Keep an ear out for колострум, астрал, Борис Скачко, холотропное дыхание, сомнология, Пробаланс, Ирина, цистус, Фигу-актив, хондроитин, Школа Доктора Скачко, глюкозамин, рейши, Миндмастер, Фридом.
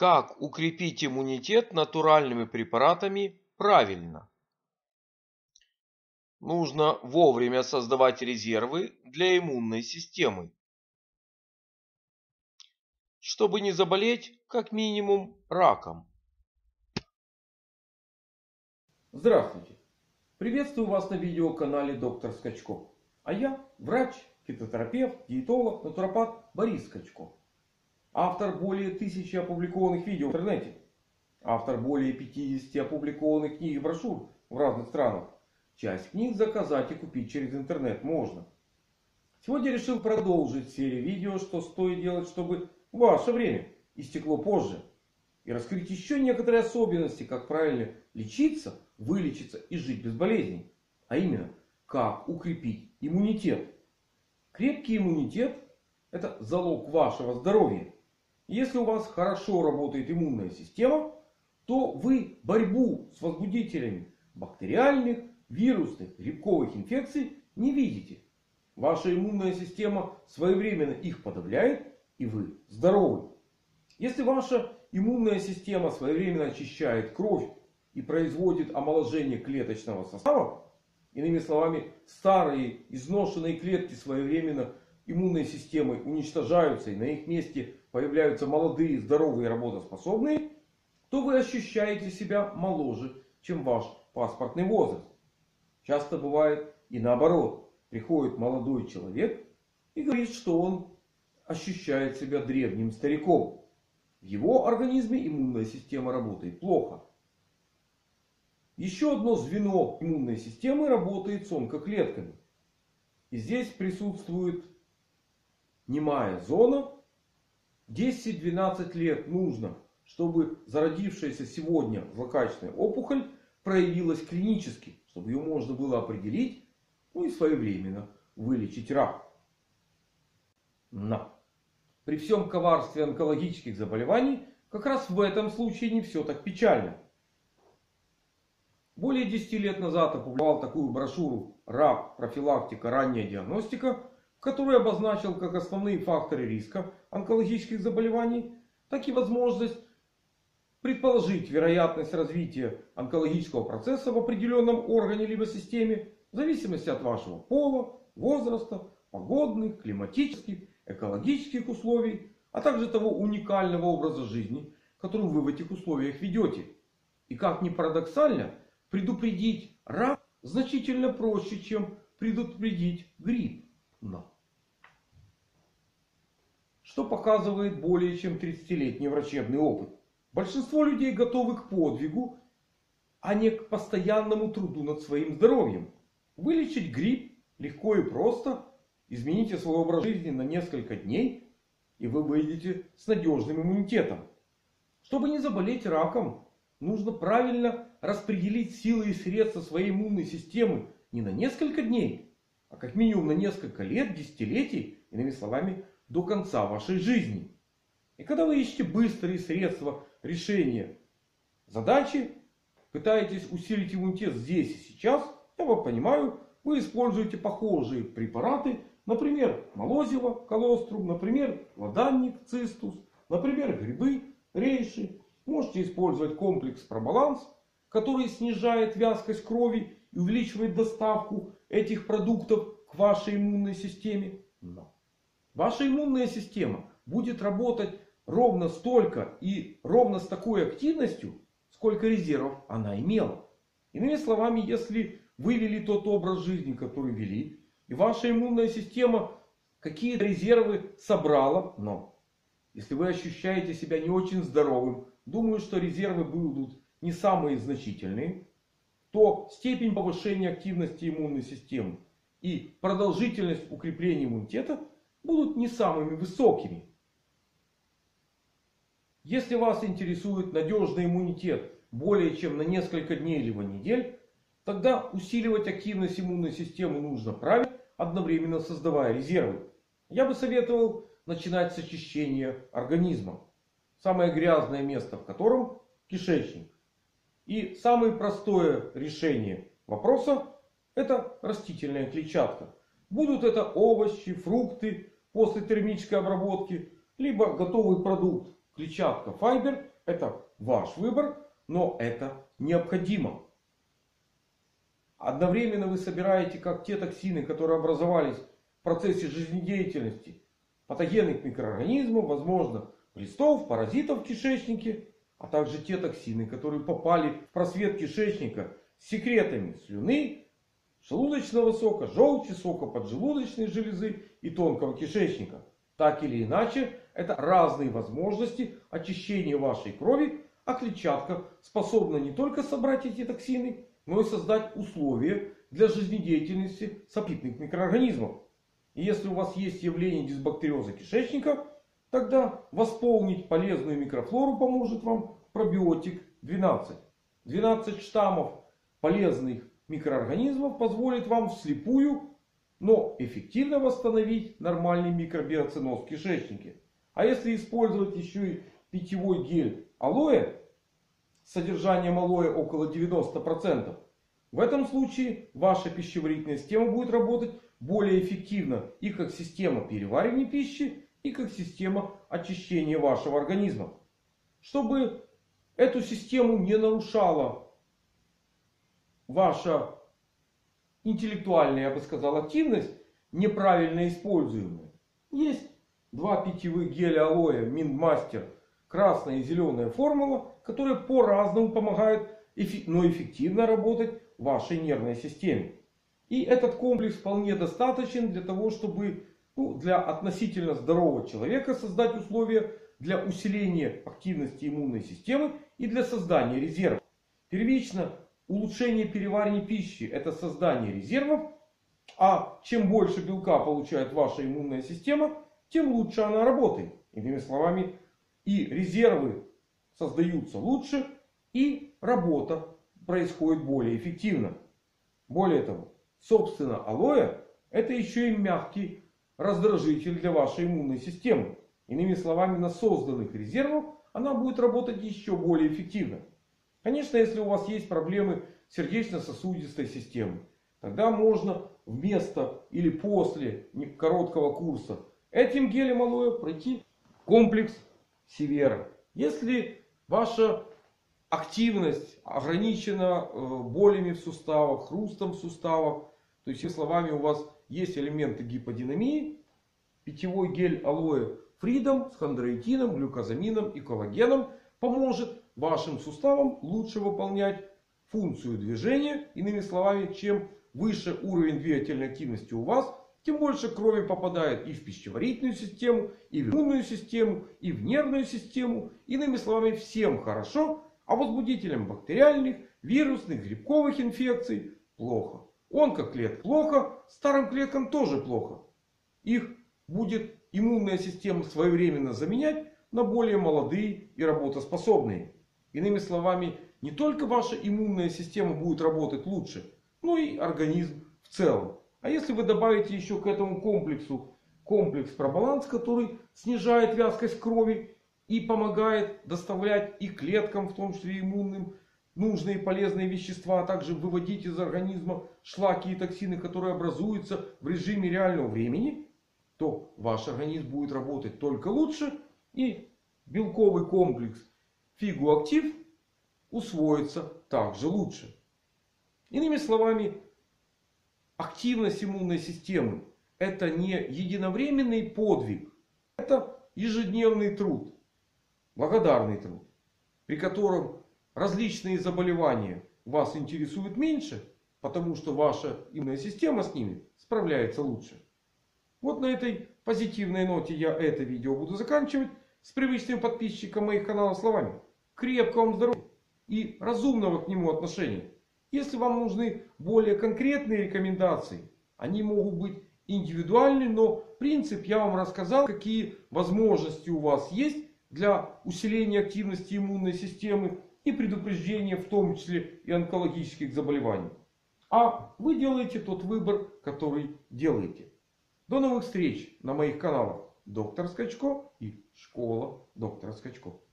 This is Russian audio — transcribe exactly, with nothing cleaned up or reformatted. Как укрепить иммунитет натуральными препаратами правильно? Нужно вовремя создавать резервы для иммунной системы, чтобы не заболеть как минимум раком. Здравствуйте! Приветствую вас на видеоканале Доктор Скачко. А я врач, фитотерапевт, диетолог, натуропат Борис Скачко. Автор более тысячи опубликованных видео в интернете. Автор более пятидесяти опубликованных книг и брошюр в разных странах. Часть книг заказать и купить через интернет можно. Сегодня решил продолжить серию видео, что стоит делать, чтобы ваше время истекло позже. И раскрыть еще некоторые особенности, как правильно лечиться, вылечиться и жить без болезней. А именно, как укрепить иммунитет. Крепкий иммунитет — это залог вашего здоровья. Если у вас хорошо работает иммунная система, то вы борьбу с возбудителями бактериальных, вирусных, грибковых инфекций не видите. Ваша иммунная система своевременно их подавляет, и вы здоровы. Если ваша иммунная система своевременно очищает кровь и производит омоложение клеточного состава, иными словами, старые изношенные клетки своевременно иммунной системой уничтожаются и на их месте появляются молодые, здоровые, работоспособные, то вы ощущаете себя моложе, чем ваш паспортный возраст. Часто бывает и наоборот. Приходит молодой человек и говорит, что он ощущает себя древним стариком. В его организме иммунная система работает плохо. Еще одно звено иммунной системы работает с онкоклетками. И здесь присутствует немая зона. десять-двенадцать лет нужно, чтобы зародившаяся сегодня злокачественная опухоль проявилась клинически, чтобы ее можно было определить, ну и своевременно вылечить рак. Но при всем коварстве онкологических заболеваний как раз в этом случае не все так печально. Более десяти лет назад опубликовал такую брошюру «Рак. Профилактика. Ранняя диагностика», который обозначил как основные факторы риска онкологических заболеваний, так и возможность предположить вероятность развития онкологического процесса в определенном органе либо системе в зависимости от вашего пола, возраста, погодных, климатических, экологических условий, а также того уникального образа жизни, который вы в этих условиях ведете. И, как ни парадоксально, предупредить рак значительно проще, чем предупредить грипп. Но. Что показывает более чем тридцатилетний врачебный опыт. Большинство людей готовы к подвигу, а не к постоянному труду над своим здоровьем. Вылечить грипп легко и просто. Измените свой образ жизни на несколько дней, и вы выйдете с надежным иммунитетом. Чтобы не заболеть раком, нужно правильно распределить силы и средства своей иммунной системы не на несколько дней, а как минимум на несколько лет, десятилетий, иными словами, до конца вашей жизни. И когда вы ищете быстрые средства решения задачи, пытаетесь усилить иммунитет здесь и сейчас, я вас понимаю, вы используете похожие препараты, например, молозиво, колострум, например, ладанник, цистус, например, грибы, рейши. Можете использовать комплекс Пробаланс, который снижает вязкость крови и увеличивает доставку этих продуктов к вашей иммунной системе. Но ваша иммунная система будет работать ровно столько и ровно с такой активностью, сколько резервов она имела. Иными словами, если вы вели тот образ жизни, который вели, и ваша иммунная система какие-то резервы собрала, но если вы ощущаете себя не очень здоровым, думаю, что резервы будут не самые значительные, то степень повышения активности иммунной системы и продолжительность укрепления иммунитета будут не самыми высокими. Если вас интересует надежный иммунитет более чем на несколько дней либо недель, тогда усиливать активность иммунной системы нужно правильно, одновременно создавая резервы. Я бы советовал начинать с очищения организма, самое грязное место в котором — кишечник. И самое простое решение вопроса — это растительная клетчатка. Будут это овощи, фрукты после термической обработки, либо готовый продукт клетчатка файбер, Это ваш выбор, но это необходимо. Одновременно вы собираете как те токсины, которые образовались в процессе жизнедеятельности патогенных микроорганизмов, возможно, глистов, паразитов в кишечнике, а также те токсины, которые попали в просвет кишечника с секретами слюны, желудочного сока, желчи, сока поджелудочной железы и тонкого кишечника. Так или иначе, это разные возможности очищения вашей крови, а клетчатка способна не только собрать эти токсины, но и создать условия для жизнедеятельности сопитных микроорганизмов. И если у вас есть явление дисбактериоза кишечника, тогда восполнить полезную микрофлору поможет вам пробиотик двенадцать. двенадцать штаммов полезных микроорганизмов позволит вам вслепую, но эффективно восстановить нормальный микробиоценоз в кишечнике. А если использовать еще и питьевой гель алоэ, с содержанием алоэ около девяноста процентов, в этом случае ваша пищеварительная система будет работать более эффективно и как система переваривания пищи, и как система очищения вашего организма. Чтобы эту систему не нарушала ваша интеллектуальная, я бы сказал, активность, неправильно используемая, есть два питьевых геля алоэ Миндмастер, красная и зеленая формула, которые по-разному помогают, но эффективно работать в вашей нервной системе. И этот комплекс вполне достаточен для того, чтобы ну, для относительно здорового человека создать условия для усиления активности иммунной системы и для создания резервов. Первично улучшение переваривания пищи — это создание резервов. А чем больше белка получает ваша иммунная система, тем лучше она работает. Иными словами, и резервы создаются лучше, и работа происходит более эффективно. Более того, собственно, алоэ — это еще и мягкий раздражитель для вашей иммунной системы. Иными словами, на созданных резервах она будет работать еще более эффективно. Конечно, если у вас есть проблемы сердечно-сосудистой системы, тогда можно вместо или после короткого курса этим гелем алоэ пройти комплекс Севера. Если ваша активность ограничена болями в суставах, хрустом в суставах, то есть, словами, у вас есть элементы гиподинамии, питьевой гель алоэ Фридом с хондроитином, глюкозамином и коллагеном поможет вашим суставам лучше выполнять функцию движения. Иными словами, чем выше уровень двигательной активности у вас, тем больше крови попадает и в пищеварительную систему, и в иммунную систему, и в нервную систему. Иными словами, всем хорошо, а возбудителям бактериальных, вирусных, грибковых инфекций плохо. Онкоклеток плохо, старым клеткам тоже плохо. Их будет иммунная система своевременно заменять на более молодые и работоспособные. Иными словами, не только ваша иммунная система будет работать лучше, но и организм в целом. А если вы добавите еще к этому комплексу комплекс Пробаланс, который снижает вязкость крови и помогает доставлять и клеткам, в том числе иммунным, нужные полезные вещества, а также выводить из организма шлаки и токсины, которые образуются в режиме реального времени, то ваш организм будет работать только лучше, и белковый комплекс Фигу-актив усвоится также лучше. Иными словами, активность иммунной системы — это не единовременный подвиг. Это ежедневный труд. Благодарный труд. При котором различные заболевания вас интересуют меньше, потому что ваша иммунная система с ними справляется лучше. Вот на этой позитивной ноте я это видео буду заканчивать. С привычным подписчиком моих каналов словами: крепкого вам здоровья и разумного к нему отношения. Если вам нужны более конкретные рекомендации, они могут быть индивидуальны, но принцип я вам рассказал, какие возможности у вас есть для усиления активности иммунной системы и предупреждения, в том числе и онкологических заболеваний. А вы делаете тот выбор, который делаете. До новых встреч на моих каналах Доктор Скачко и Школа Доктора Скачко.